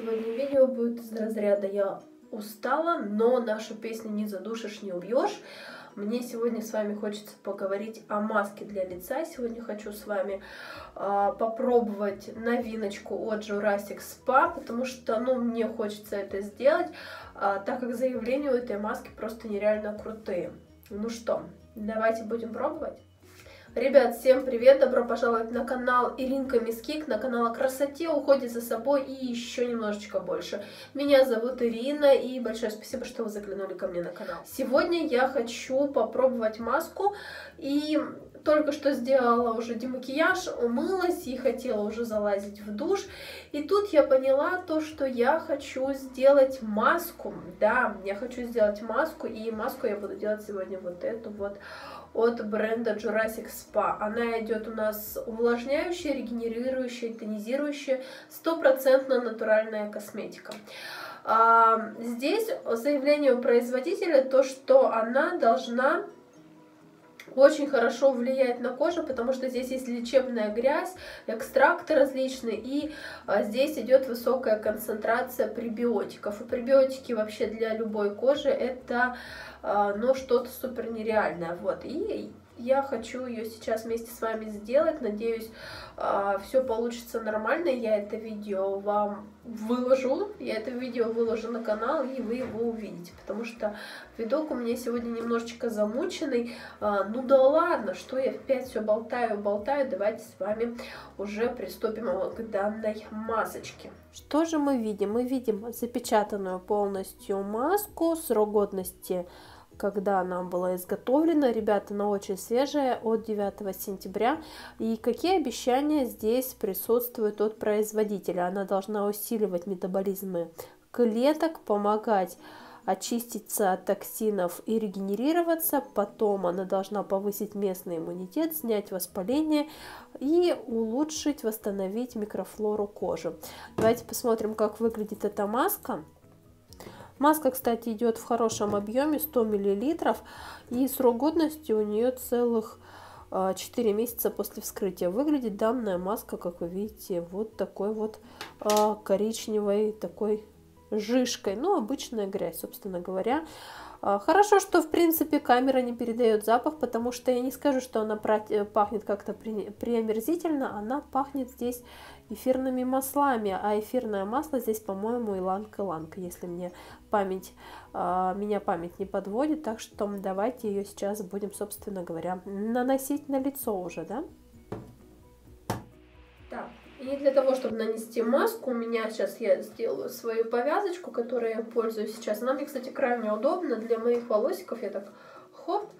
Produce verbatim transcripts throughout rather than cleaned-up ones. Сегодня видео будет из разряда «Я устала, но нашу песню не задушишь, не убьешь». Мне сегодня с вами хочется поговорить о маске для лица. Сегодня хочу с вами э, попробовать новиночку от Jurassic Spa, потому что, ну, мне хочется это сделать, э, так как заявления у этой маски просто нереально крутые. Ну что, давайте будем пробовать. Ребят, всем привет! Добро пожаловать на канал Иринка MissKic, на канал о красоте, уходе за собой и еще немножечко больше. Меня зовут Ирина, и большое спасибо, что вы заглянули ко мне на канал. Сегодня я хочу попробовать маску, и только что сделала уже демакияж, умылась и хотела уже залазить в душ. И тут я поняла то, что я хочу сделать маску. Да, я хочу сделать маску, и маску я буду делать сегодня вот эту вот от бренда Jurassic Spa. Она идет у нас увлажняющая, регенерирующая, тонизирующая, стопроцентно натуральная косметика. А здесь заявление у производителя то, что она должна очень хорошо влияет на кожу, потому что здесь есть лечебная грязь, экстракты различные, и здесь идет высокая концентрация пребиотиков. И пребиотики вообще для любой кожи это, ну, что-то супер нереальное. Вот, и я хочу ее сейчас вместе с вами сделать. Надеюсь, все получится нормально. Я это видео вам выложу. Я это видео выложу на канал, и вы его увидите. Потому что видок у меня сегодня немножечко замученный. Ну да ладно, что я опять все болтаю, болтаю. Давайте с вами уже приступим к данной масочке. Что же мы видим? Мы видим запечатанную полностью маску, срок годности, когда она была изготовлена. Ребята, она очень свежая, от девятого сентября. И какие обещания здесь присутствуют от производителя? Она должна усиливать метаболизмы клеток, помогать очиститься от токсинов и регенерироваться. Потом она должна повысить местный иммунитет, снять воспаление и улучшить, восстановить микрофлору кожи. Давайте посмотрим, как выглядит эта маска. Маска, кстати, идет в хорошем объеме, сто миллилитров, и срок годности у нее целых четыре месяца после вскрытия. Выглядит данная маска, как вы видите, вот такой вот коричневой такой жижкой, ну, обычная грязь, собственно говоря. Хорошо, что, в принципе, камера не передает запах, потому что я не скажу, что она пахнет как-то приомерзительно, она пахнет здесь эфирными маслами, а эфирное масло здесь, по-моему, иланг-иланг, если мне память, меня память не подводит, так что давайте ее сейчас будем, собственно говоря, наносить на лицо уже, да? Да. И для того, чтобы нанести маску, у меня сейчас я сделаю свою повязочку, которой я пользуюсь сейчас. Она мне, кстати, крайне удобна для моих волосиков. Я так хоп,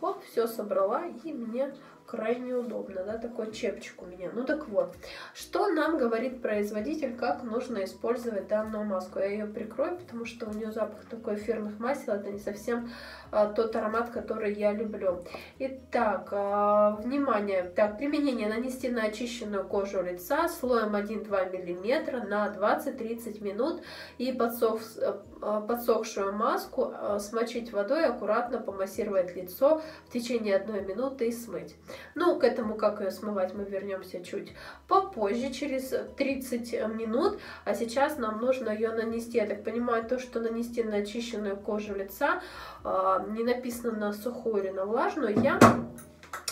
хоп, все собрала, и мне крайне удобно, да, такой чепчик у меня. Ну так вот, что нам говорит производитель, как нужно использовать данную маску. Я ее прикрою, потому что у нее запах такой эфирных масел, это не совсем а, тот аромат, который я люблю. Итак, а, внимание, так, применение: нанести на очищенную кожу лица слоем один-два миллиметра на двадцать-тридцать минут и подсох, подсохшую маску смочить водой, аккуратно помассировать лицо в течение одной минуты и смыть. Ну, к этому, как ее смывать, мы вернемся чуть попозже, через тридцать минут. А сейчас нам нужно ее нанести. Я так понимаю, то, что нанести на очищенную кожу лица, не написано на сухую или на влажную. Я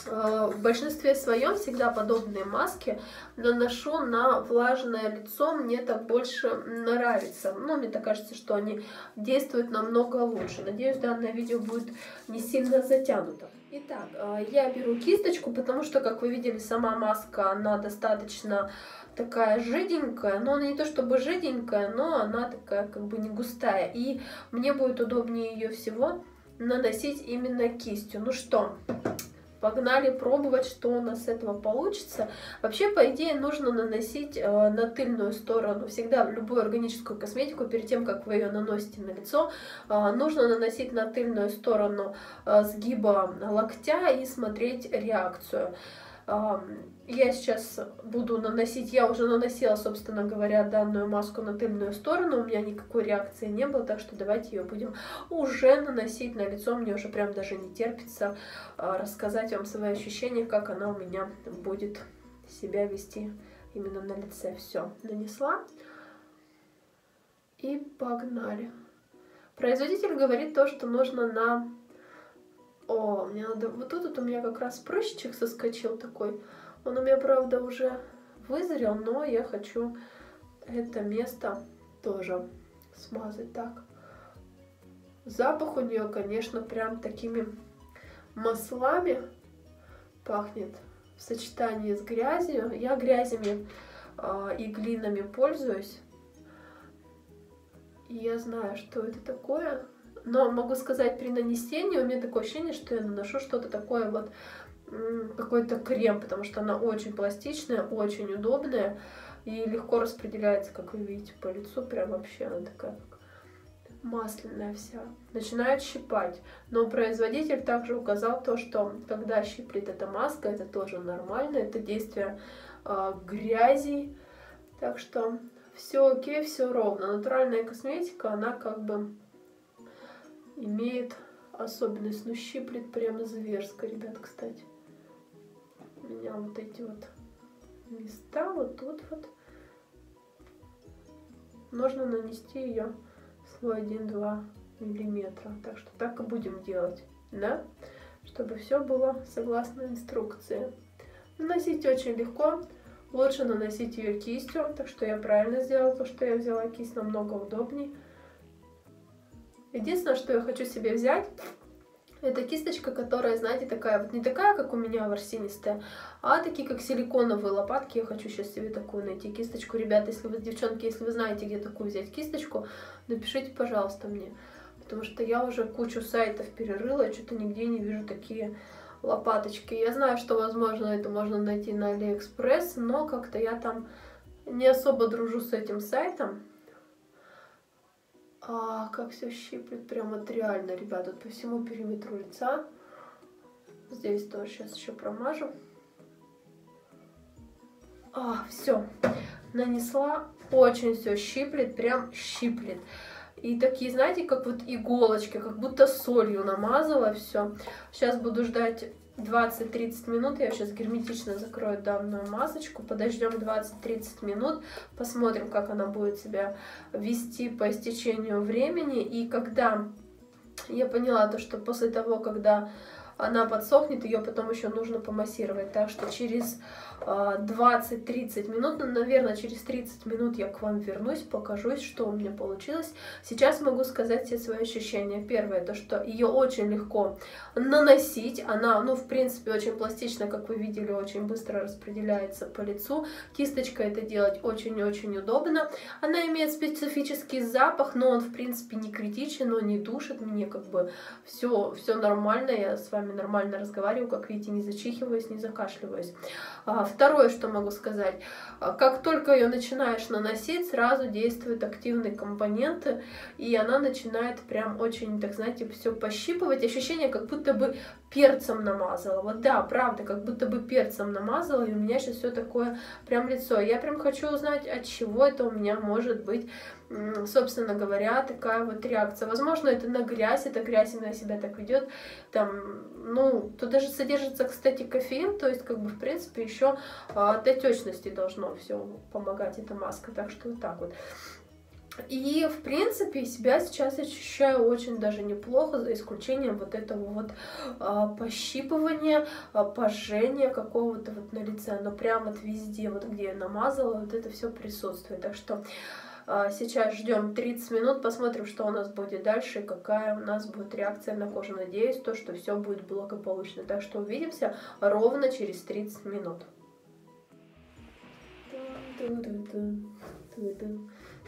в большинстве своем всегда подобные маски наношу на влажное лицо, мне так больше нравится. Но мне так кажется, что они действуют намного лучше. Надеюсь, данное видео будет не сильно затянуто. Итак, я беру кисточку, потому что, как вы видели, сама маска, она достаточно такая жиденькая, но она не то чтобы жиденькая, но она такая как бы не густая. И мне будет удобнее ее всего наносить именно кистью. Ну что, погнали пробовать, что у нас с этого получится. Вообще, по идее, нужно наносить э, на тыльную сторону. Всегда любую органическую косметику, перед тем, как вы ее наносите на лицо, э, нужно наносить на тыльную сторону э, сгиба локтя и смотреть реакцию. Э, я сейчас буду наносить, я уже наносила, собственно говоря, данную маску на тыльную сторону, у меня никакой реакции не было, так что давайте ее будем уже наносить на лицо. Мне уже прям даже не терпится рассказать вам свои ощущения, как она у меня будет себя вести именно на лице. Все, нанесла. И погнали. Производитель говорит то, что нужно на... О, мне надо... Вот тут вот у меня как раз прыщичек соскочил такой. Он у меня, правда, уже вызрел, но я хочу это место тоже смазать так. Запах у нее, конечно, прям такими маслами пахнет в сочетании с грязью. Я грязями э, и глинами пользуюсь. И я знаю, что это такое. Но могу сказать, при нанесении у меня такое ощущение, что я наношу что-то такое вот, какой-то крем, потому что она очень пластичная, очень удобная и легко распределяется, как вы видите, по лицу. Прям вообще она такая масляная вся. Начинает щипать. Но производитель также указал то, что когда щиплет эта маска, это тоже нормально. Это действие э, грязи. Так что все окей, все ровно. Натуральная косметика, она как бы имеет особенность. Ну, щиплет прямо зверско, ребят, кстати. У меня вот эти вот места, вот тут вот. Нужно нанести ее слой один-два миллиметра. Так что так и будем делать, да? Чтобы все было согласно инструкции. Наносить очень легко. Лучше наносить ее кистью. Так что я правильно сделала, то, что я взяла кисть, намного удобней. Единственное, что я хочу себе взять, это кисточка, которая, знаете, такая вот, не такая, как у меня ворсинистая, а такие, как силиконовые лопатки. Я хочу сейчас себе такую найти кисточку. Ребята, если вы, девчонки, если вы знаете, где такую взять кисточку, напишите, пожалуйста, мне. Потому что я уже кучу сайтов перерыла, что-то нигде не вижу такие лопаточки. Я знаю, что, возможно, это можно найти на Алиэкспресс, но как-то я там не особо дружу с этим сайтом. А, как все щиплет, прям вот реально, ребята, вот по всему периметру лица. Здесь тоже сейчас еще промажу. А, все, нанесла, очень все щиплет, прям щиплет. И такие, знаете, как вот иголочки, как будто солью намазала все. Сейчас буду ждать двадцать-тридцать минут, я сейчас герметично закрою данную масочку, подождем двадцать-тридцать минут, посмотрим, как она будет себя вести по истечению времени. И когда я поняла то, что после того, когда она подсохнет, ее потом еще нужно помассировать, так что через двадцать-тридцать минут, ну, наверное, через тридцать минут я к вам вернусь, покажусь, что у меня получилось. Сейчас могу сказать все свои ощущения. Первое, то, что ее очень легко наносить, она, ну, в принципе, очень пластична, как вы видели, очень быстро распределяется по лицу, кисточкой это делать очень-очень удобно. Она имеет специфический запах, но он, в принципе, не критичен, он не душит, мне как бы все, все нормально, я с вами нормально разговариваю, как видите, не зачихиваюсь, не закашливаюсь. Второе, что могу сказать, как только ее начинаешь наносить, сразу действуют активные компоненты, и она начинает прям очень, так знаете, все пощипывать. Ощущение, как будто бы перцем намазала. Вот да, правда, как будто бы перцем намазала, и у меня сейчас все такое прям лицо. Я прям хочу узнать, от чего это у меня может быть, собственно говоря, такая вот реакция. Возможно, это на грязь, это грязь именно себя так ведет. Там, ну, тут даже содержится, кстати, кофеин, то есть, как бы, в принципе, еще от отечности должно все помогать, эта маска. Так что вот так вот. И, в принципе, себя сейчас ощущаю очень даже неплохо, за исключением вот этого вот а, пощипывания, а, пожжения какого-то вот на лице. Но прям вот везде, вот где я намазала, вот это все присутствует. Так что а, сейчас ждем тридцать минут, посмотрим, что у нас будет дальше, какая у нас будет реакция на кожу. Надеюсь, то, что все будет благополучно. Так что увидимся ровно через тридцать минут.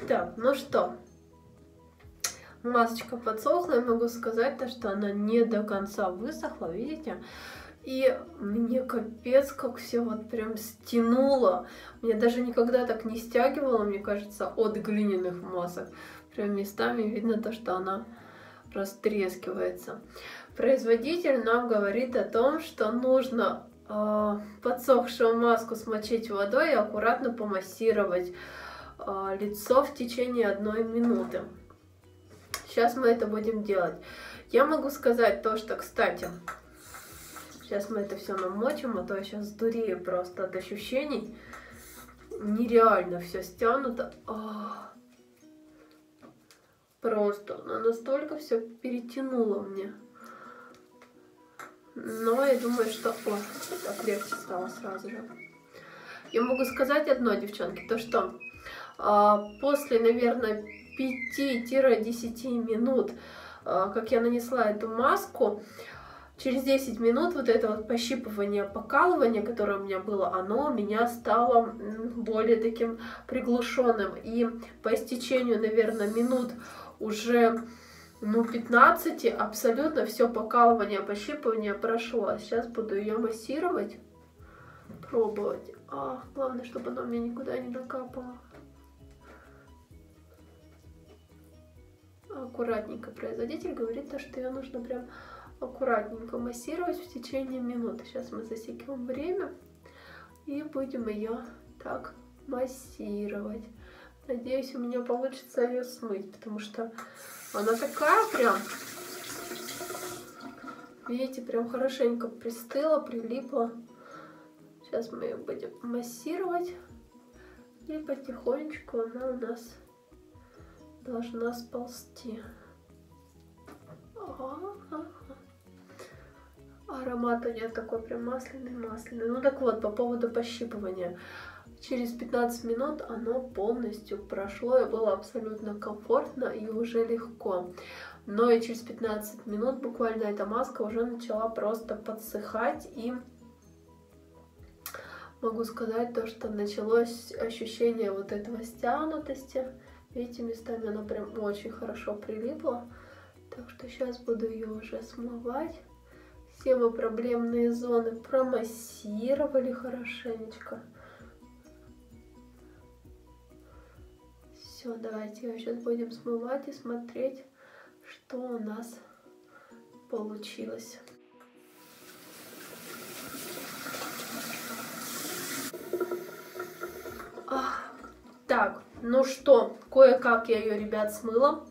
Так, ну что, масочка подсохла, я могу сказать, то, что она не до конца высохла, видите? И мне капец, как все вот прям стянуло. Мне даже никогда так не стягивало, мне кажется, от глиняных масок. Прям местами видно то, что она растрескивается. Производитель нам говорит о том, что нужно э, подсохшую маску смочить водой и аккуратно помассировать лицо в течение одной минуты. Сейчас мы это будем делать. Я могу сказать то, что, кстати, сейчас мы это все намочим, а то я сейчас дурею просто от ощущений. Нереально все стянуто. О, просто. Она настолько все перетянула мне. Но я думаю, что... О, так легче стало сразу же. Я могу сказать одно, девчонки, то что э, после, наверное, пяти-десяти минут, э, как я нанесла эту маску, через десять минут вот это вот пощипывание, покалывание, которое у меня было, оно у меня стало более таким приглушенным. И по истечению, наверное, минут уже, ну, пятнадцати абсолютно все покалывание, пощипывание прошло. Сейчас буду ее массировать, пробовать. А, главное, чтобы она мне никуда не накапала. Аккуратненько. Производитель говорит, что ее нужно прям аккуратненько массировать в течение минуты. Сейчас мы засекем время и будем ее так массировать. Надеюсь, у меня получится ее смыть, потому что она такая прям, видите, прям хорошенько пристыла, прилипла. Сейчас мы ее будем массировать, и потихонечку она у нас должна сползти. Ага. Аромат у нее такой прям масляный-масляный. Ну так вот, по поводу пощипывания. Через пятнадцать минут оно полностью прошло, и было абсолютно комфортно и уже легко. Но и через пятнадцать минут буквально эта маска уже начала просто подсыхать, и могу сказать то, что началось ощущение вот этого стянутости. Видите, местами она прям очень хорошо прилипла. Так что сейчас буду ее уже смывать. Все мы проблемные зоны промассировали хорошенечко. Все, давайте ее сейчас будем смывать и смотреть, что у нас получилось. Так, ну что, кое-как я ее, ребят, смыла.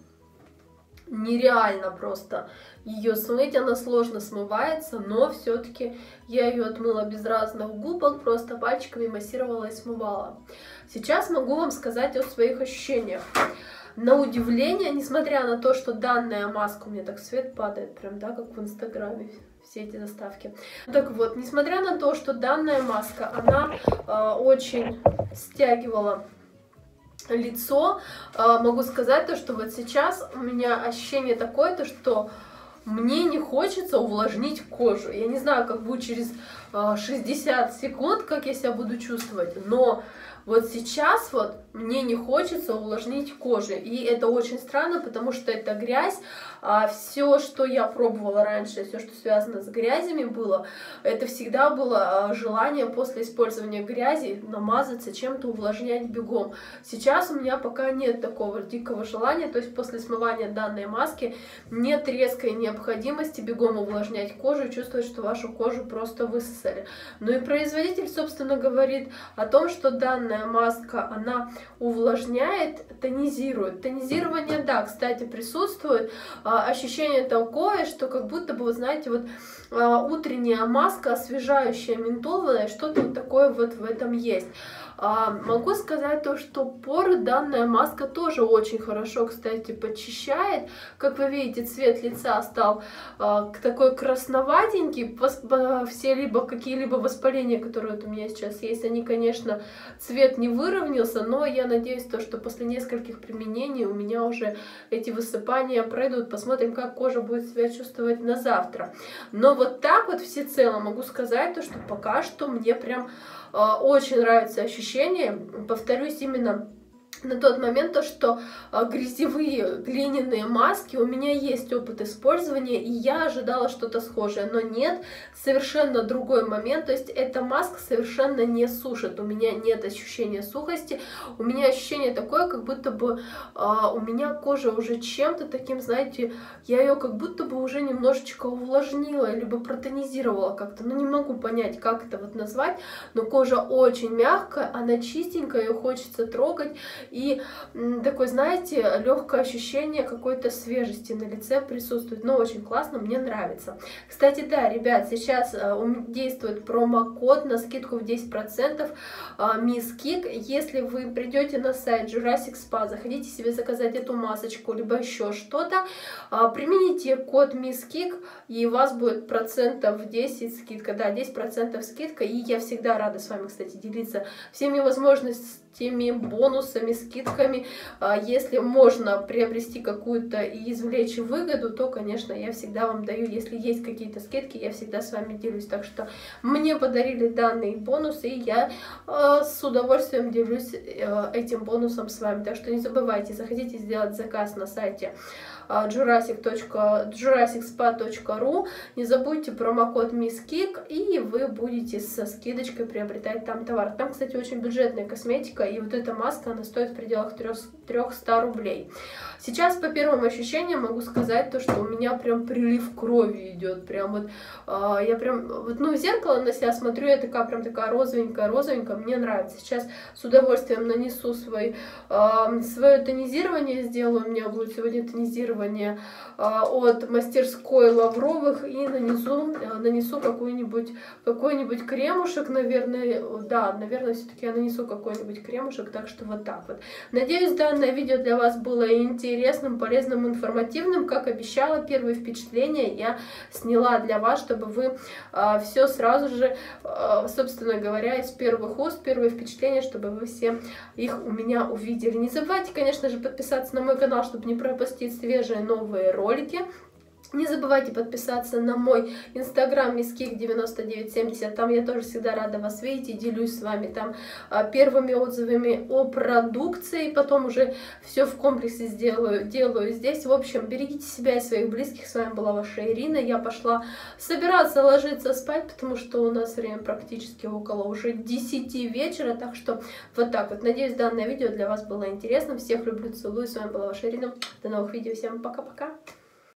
Нереально просто ее смыть, она сложно смывается, но все-таки я ее отмыла без разных губок, просто пальчиками массировала и смывала. Сейчас могу вам сказать о своих ощущениях. На удивление, несмотря на то, что данная маска, у меня так свет падает, прям, да, как в Инстаграме, все эти заставки. Так вот, несмотря на то, что данная маска, она э, очень стягивала лицо, э, могу сказать то, что вот сейчас у меня ощущение такое, то что мне не хочется увлажнить кожу. Я не знаю, как будет через э, шестьдесят секунд, как я себя буду чувствовать, но вот сейчас вот мне не хочется увлажнить кожу. И это очень странно, потому что это грязь. А все, что я пробовала раньше, все, что связано с грязями было, это всегда было желание после использования грязи намазаться чем-то, увлажнять бегом. Сейчас у меня пока нет такого дикого желания. То есть после смывания данной маски нет резкой необходимости бегом увлажнять кожу и чувствовать, что вашу кожу просто высосали. Ну и производитель, собственно, говорит о том, что данная маска, она увлажняет, тонизирует. Тонизирование, да, кстати, присутствует. А, ощущение такое, что как будто бы, вы знаете, вот а, утренняя маска, освежающая, ментоловая, что-то вот такое вот в этом есть. А, могу сказать то, что поры данная маска тоже очень хорошо, кстати, подчищает. Как вы видите, цвет лица стал а, такой красноватенький. Все либо какие-либо воспаления, которые вот у меня сейчас есть, они, конечно, цвет не выровнялся, но я надеюсь то, что после нескольких применений у меня уже эти высыпания пройдут. Посмотрим, как кожа будет себя чувствовать на завтра. Но вот так вот всецело могу сказать то, что пока что мне прям э, очень нравится ощущение. Повторюсь, именно на тот момент то, что грязевые глиняные маски, у меня есть опыт использования, и я ожидала что-то схожее, но нет, совершенно другой момент, то есть эта маска совершенно не сушит, у меня нет ощущения сухости, у меня ощущение такое, как будто бы а, у меня кожа уже чем-то таким, знаете, я ее как будто бы уже немножечко увлажнила, либо протонизировала как-то, ну не могу понять, как это вот назвать, но кожа очень мягкая, она чистенькая, ее хочется трогать. и такое, знаете, легкое ощущение какой-то свежести на лице присутствует, но очень классно, мне нравится. Кстати, да, ребят, сейчас действует промокод на скидку в десять процентов MissKic. Если вы придете на сайт Jurassic Spa, заходите себе заказать эту масочку, либо еще что-то, примените код MissKic, и у вас будет процентов десять скидка, да, десять процентов скидка, и я всегда рада с вами, кстати, делиться всеми возможностями, бонусами, скидками. Если можно приобрести какую-то и извлечь выгоду, то, конечно, я всегда вам даю, если есть какие-то скидки, я всегда с вами делюсь. Так что мне подарили данный бонус, и я э, с удовольствием делюсь э, этим бонусом с вами. Так что не забывайте, заходите сделать заказ на сайте jurassic точка jurassic spa точка ru. Не забудьте промокод MissKic, и вы будете со скидочкой приобретать там товар. Там, кстати, очень бюджетная косметика, и вот эта маска, она стоит в пределах трёхсот рублей. Сейчас по первым ощущениям могу сказать то, что у меня прям прилив крови идет, прям вот, э, я прям, вот, ну, в зеркало на себя смотрю, я такая прям такая розовенькая-розовенькая, мне нравится. Сейчас с удовольствием нанесу свой, э, свое тонизирование, сделаю, у меня будет сегодня тонизирование от мастерской Лавровых, и нанесу, нанесу какой-нибудь какой-нибудь кремушек, наверное, да, наверное, все-таки я нанесу какой-нибудь кремушек, так что вот так вот. Надеюсь, данное видео для вас было интересным, полезным, информативным. Как обещала, первые впечатления я сняла для вас, чтобы вы э, все сразу же, э, собственно говоря, из первых уст, первые впечатления, чтобы вы все их у меня увидели. Не забывайте, конечно же, подписаться на мой канал, чтобы не пропустить свежие новые ролики. Не забывайте подписаться на мой инстаграм misskic девять девять семь ноль, там я тоже всегда рада вас видеть и делюсь с вами там первыми отзывами о продукции, потом уже все в комплексе сделаю, делаю здесь. В общем, берегите себя и своих близких. С вами была ваша Ирина, я пошла собираться ложиться спать, потому что у нас время практически около уже десяти вечера, так что вот так вот. Надеюсь, данное видео для вас было интересным. Всех люблю, целую, с вами была ваша Ирина, до новых видео, всем пока-пока.